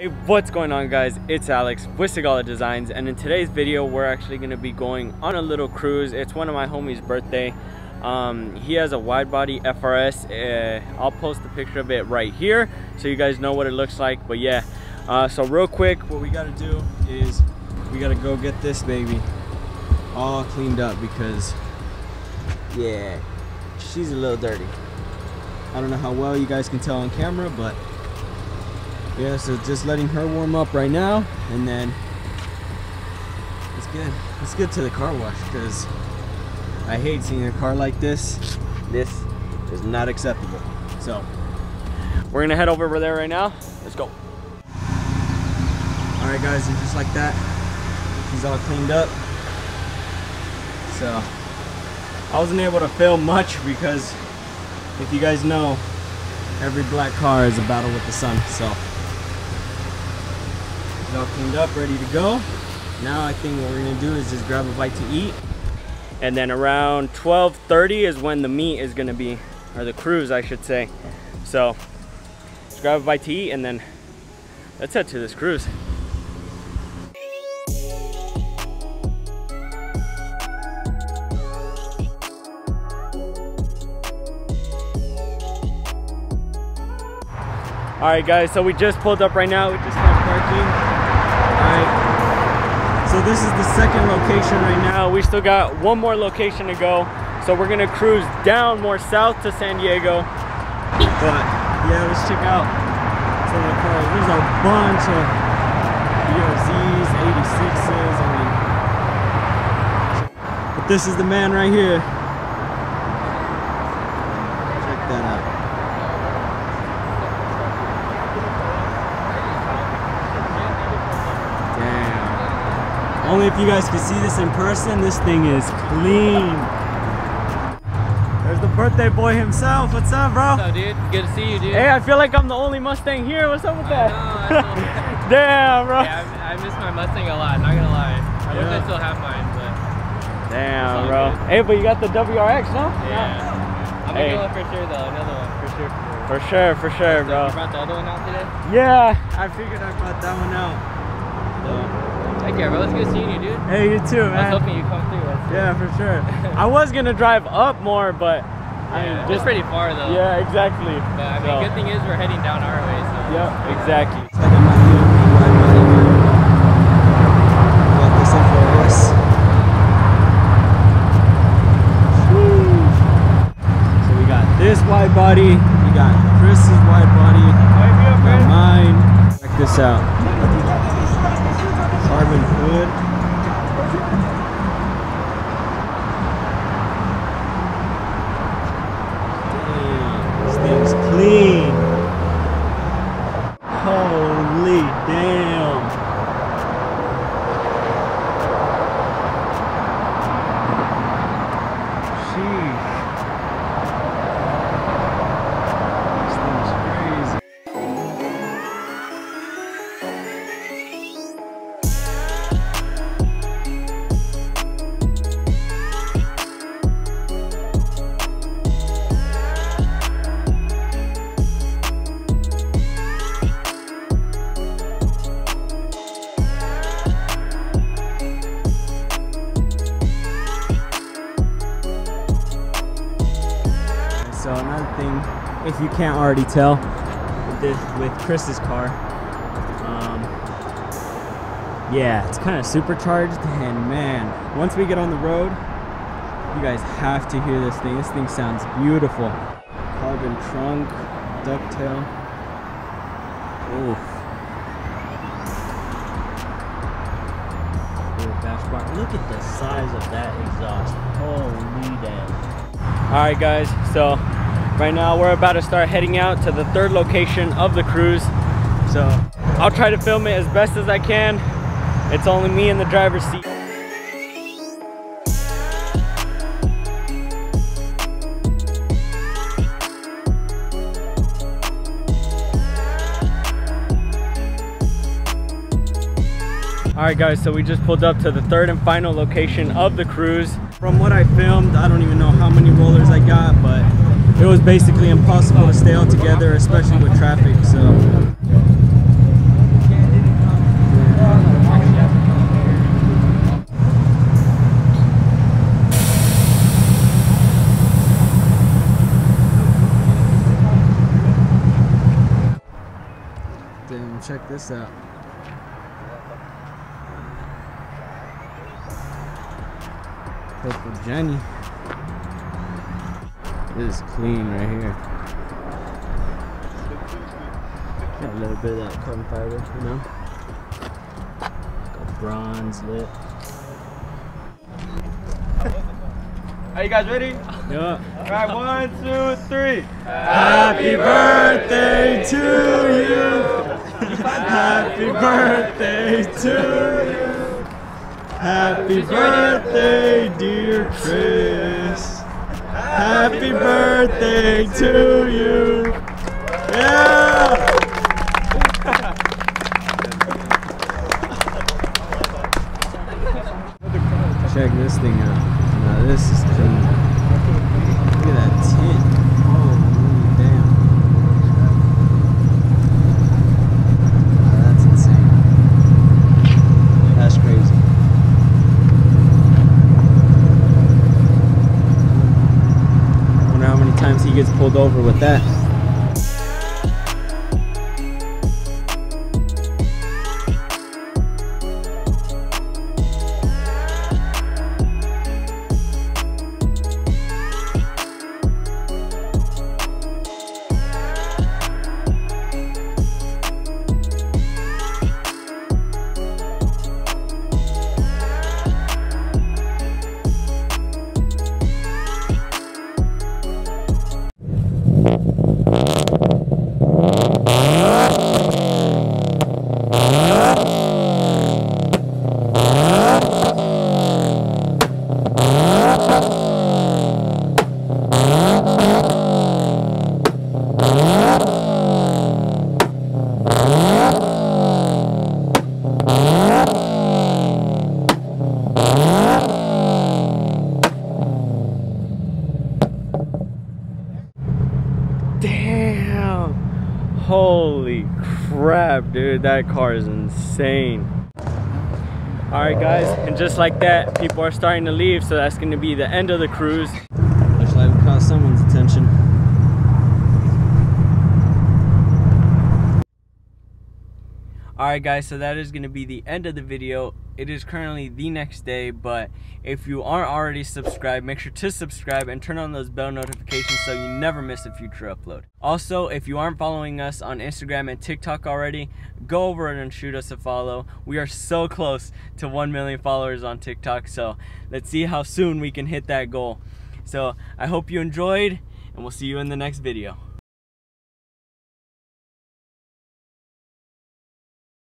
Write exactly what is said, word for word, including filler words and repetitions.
Hey, what's going on guys? It's Alex with Sigala Designs, and in today's video we're actually going to be going on a little cruise. It's one of my homie's birthday. Um, he has a wide body F R S. uh, I'll post a picture of it right here so you guys know what it looks like, but yeah, uh, so real quick, what we got to do is we got to go get this baby all cleaned up because yeah, she's a little dirty. I don't know how well you guys can tell on camera, but yeah, so just letting her warm up right now, and then let's get let's get to the car wash because I hate seeing a car like this. This is not acceptable. So we're gonna head over there right now. Let's go. All right, guys, and just like that, she's all cleaned up. So I wasn't able to film much because, if you guys know, every black car is a battle with the sun. So. All cleaned up, ready to go. Now I think what we're gonna do is just grab a bite to eat, and then around twelve thirty is when the meet is gonna be, or the cruise I should say. So let's grab a bite to eat and then let's head to this cruise. All right guys, so we just pulled up right now. We just got parking. So this is the second location right now. We still got one more location to go. So we're gonna cruise down more south to San Diego. But yeah, let's check out some of the cars. There's a bunch of B R Zs, eighty-sixes, I mean. But this is the man right here. Check that out. Only if you guys can see this in person, this thing is clean. There's the birthday boy himself. What's up, bro? What's up, dude? Good to see you, dude. Hey, I feel like I'm the only Mustang here. What's up with that? I know, I know. Damn, bro. Yeah, I, I miss my Mustang a lot, not gonna lie. I yeah. wish I still have mine, but... Damn, bro. Good. Hey, but you got the W R X, no? Yeah. yeah. I'm hey. gonna go for sure, though. Another one, for sure. For sure, for sure, bro. You brought the other one out today? Yeah. I figured I brought that one out. Yeah, bro, it's good seeing you, dude. Hey, you too, man. I was hoping you'd come through. That's yeah, it. for sure. I was gonna drive up more, but I yeah, mean, just it's pretty far though. Yeah, exactly. But I mean, so. good thing is we're heading down our way. So yep, yeah, exactly. It's like I'm not doing my money. I got this F R S. So we got this wide body. We got Chris's wide body. We got mine. Check this out. Carbon hood. Dang, this thing's clean. Holy damn. Sheesh. This thing's crazy. So another thing, if you can't already tell, with, this, with Chris's car, um, yeah, it's kind of supercharged, and man, once we get on the road, you guys have to hear this thing. This thing sounds beautiful. Carbon trunk, ducktail. Oof. Little bash bar. Look at the size of that exhaust. Holy damn. Alright guys, so right now we're about to start heading out to the third location of the cruise. So I'll try to film it as best as I can. It's only me in the driver's seat. Alright guys, so we just pulled up to the third and final location of the cruise. From what I filmed, I don't even know how many rollers I got, but it was basically impossible to stay all together, especially with traffic, so. and check this out. Purple Jenny. This is clean right here. Got a little bit of that carbon fiber, you know? Like a bronze lip. Are you guys ready? Yeah. Alright, one, two, three. Happy birthday to you. Happy birthday to you. Happy birthday, dear Chris. Happy birthday to you. Yeah! Check this thing out. Now this is crazy. Look at that tint. Holy damn. Wow, that's insane. That's crazy. I wonder how many times he gets pulled over with that. Damn! Holy crap, dude, that car is insane. Alright guys, and just like that, people are starting to leave, so that's going to be the end of the cruise. Looks like we caught someone's attention. Alright guys, so that is going to be the end of the video. It is currently the next day, but if you aren't already subscribed, make sure to subscribe and turn on those bell notifications so you never miss a future upload. Also, if you aren't following us on Instagram and TikTok already, go over and shoot us a follow. We are so close to one million followers on TikTok, so let's see how soon we can hit that goal. So I hope you enjoyed, and we'll see you in the next video.